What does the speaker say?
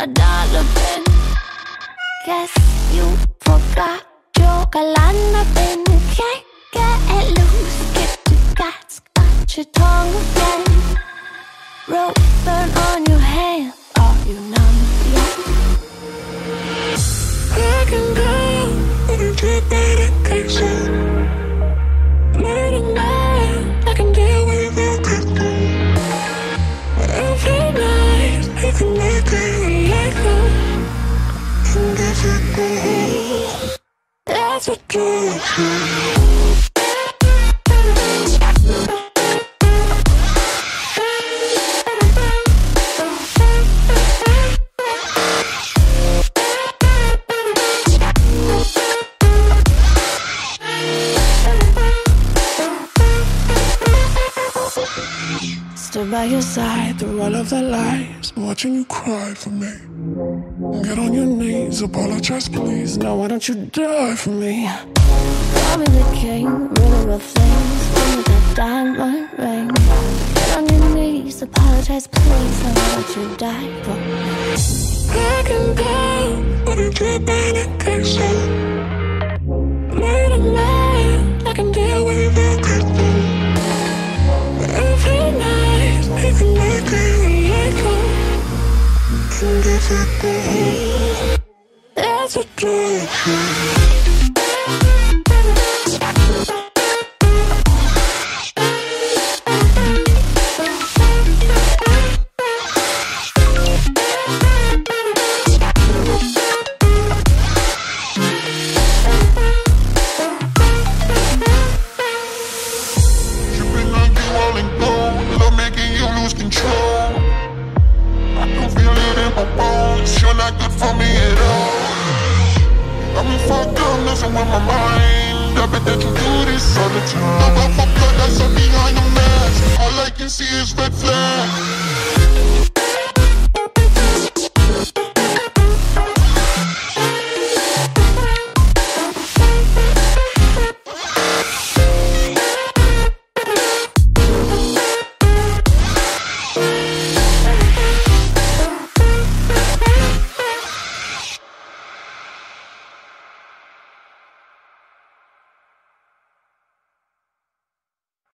$1 bin. Guess you forgot your galana bin. You can't get it loose. Get your guts, got your tongue again. Rope burn on your hand. Are you numb yet? I can go and get medication. Letting go. That's what you do. Stood by your side through all of the lies, watching you cry for me. Get on your knees, apologize please. Now why don't you die for me? I'm the king, ruler of things, with a diamond ring. Get on your knees, apologize please. Now why don't you die for me? I can go, but I can't buy medication. Late at night, I can deal with everything. Every night, even like I that's what you do. See is red flag.